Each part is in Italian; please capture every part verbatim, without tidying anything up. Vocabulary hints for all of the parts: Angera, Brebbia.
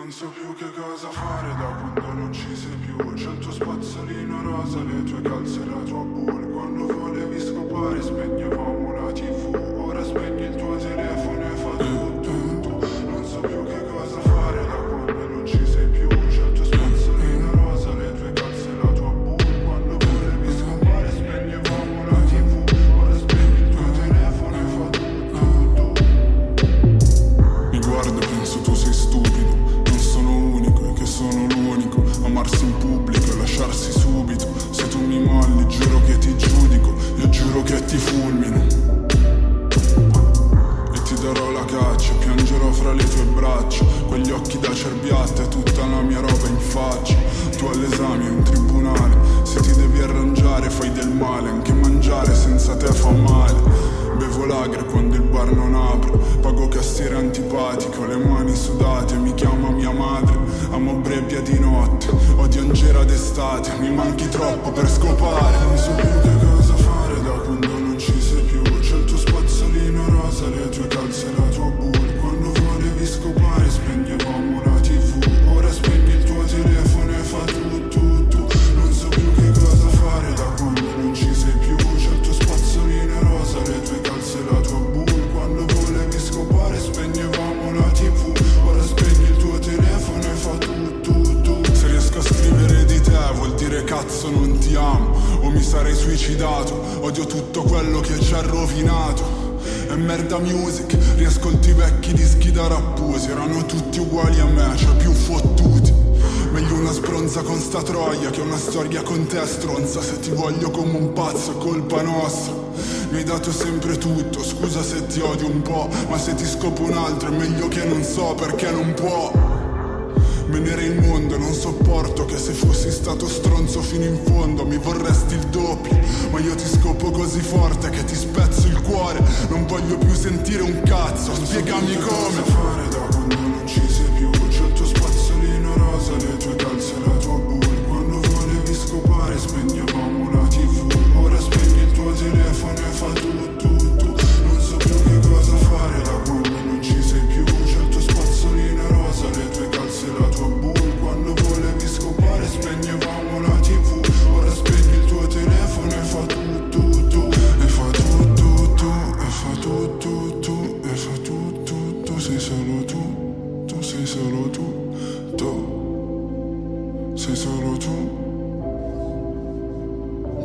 Non so più che cosa fare da quando non ci sei più. C'è il tuo spazzolino rosa, le tue calze e la tua bull. Quando volevi scopare spegnevamo la tivù. Ora spegni il tuo telefono e fa tutto. Non so più che cosa fare da quando non ci sei più. C'è il tuo spazzolino rosa, le tue calze e la tua bull. Quando volevi scopare spegnevamo la tivù. Ora spegni il tuo telefono e fa tutto. Mi guardo e penso tu sei stupido. Sono l'unico, amarsi in pubblico e lasciarsi subito. Se tu mi molli, giuro che ti giudico, io giuro che ti fulmino. E ti darò la caccia, piangerò fra le tue braccia. Quegli occhi da cerbiatta e tutta la mia roba in faccia. Tu all'esame in tribunale, se ti devi arrangiare fai del male. Anche mangiare senza te fa male. Bevo lager quando il bar non apre, pago cassiere antipatico, le mani sudate. Mi chiama mia madre, amo Brebbia di notte, odio Angera d'estate, mi manchi troppo per scopare. Non so più che cosa fare da quando non ci sei più. C'è il tuo spazzolino rosa, le tue calze e la tua bull. Quando volevi scopare spegnevamo la tivù. Ora spegni il tuo telefono e fa tutto, tutto. Non so più che cosa fare da quando non ci sei più. C'è il tuo spazzolino rosa, le tue calze e la tua bull. Quando volevi scopare spegnevamo la tivù. Ora spegni il tuo telefono e fa tutto, tutto. Se riesco a scrivere di te vuol dire cazzo non ti amo, o mi sarei suicidato. Odio tutto quello che ci ha rovinato. E merda music, riascolti i vecchi dischi da rappusi. Erano tutti uguali a me, cioè più fottuti. Meglio una sbronza con sta troia che una storia con te stronza. Se ti voglio come un pazzo è colpa nostra. Mi hai dato sempre tutto, scusa se ti odio un po'. Ma se ti scopo un altro è meglio che non so perché non può. Venere il mondo e non sopporto che se fossi stato stronzo fino in fondo mi vorresti il doppio. Ma io ti scopo così forte che ti spezzo il cuore. Non voglio più sentire un cazzo, spiegami come fare da quando non ci sei più. C'è il tuo spazzolino rosa, le tue calze e la tua bull. Quando volevi scopare spegnevamo la tivù. Ora spegni il tuo telefono e fa tutto, tutto. Non so più che cosa fare da quando non ci sei più. C'è il tuo spazzolino rosa, le tue calze e la tua bull. Quando volevi scopare spegnevamo la tivù. Ora spegni il tuo telefono e fa tutto, tutto. E fa tutto, tutto. E fa tutto, tutto. E fa tutto, tutto. Sei solo tu. Tu sei solo tu. Tu sei solo tu.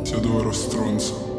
Ti adoro, stronzo.